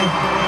everybody.